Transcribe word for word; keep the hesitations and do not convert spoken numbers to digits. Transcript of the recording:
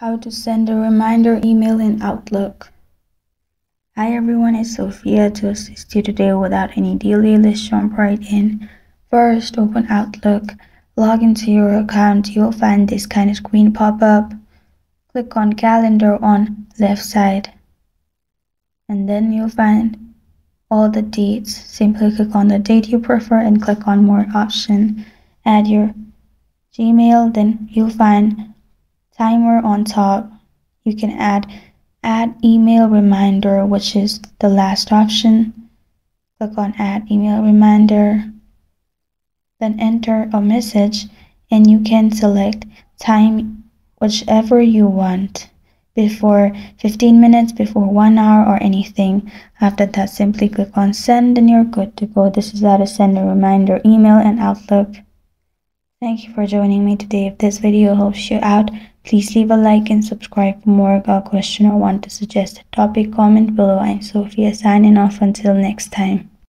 How to send a reminder email in Outlook. Hi everyone, it's Sophia to assist you today without any delay. Let's jump right in. First, open Outlook, log into your account. You'll find this kind of screen pop up. Click on Calendar on left side, and then you'll find all the dates. Simply click on the date you prefer and click on More option. Add your Gmail, then you'll find timer on top. You can add add email reminder, which is the last option. Click on add email reminder, then enter a message, and you can select time whichever you want, before fifteen minutes, before one hour, or anything. After that, simply click on send and you're good to go. This is how to send a reminder email in Outlook. Thank you for joining me today. If this video helps you out, please leave a like and subscribe for more. Got a question or want to suggest a topic? Comment below. I'm Sophia signing off until next time.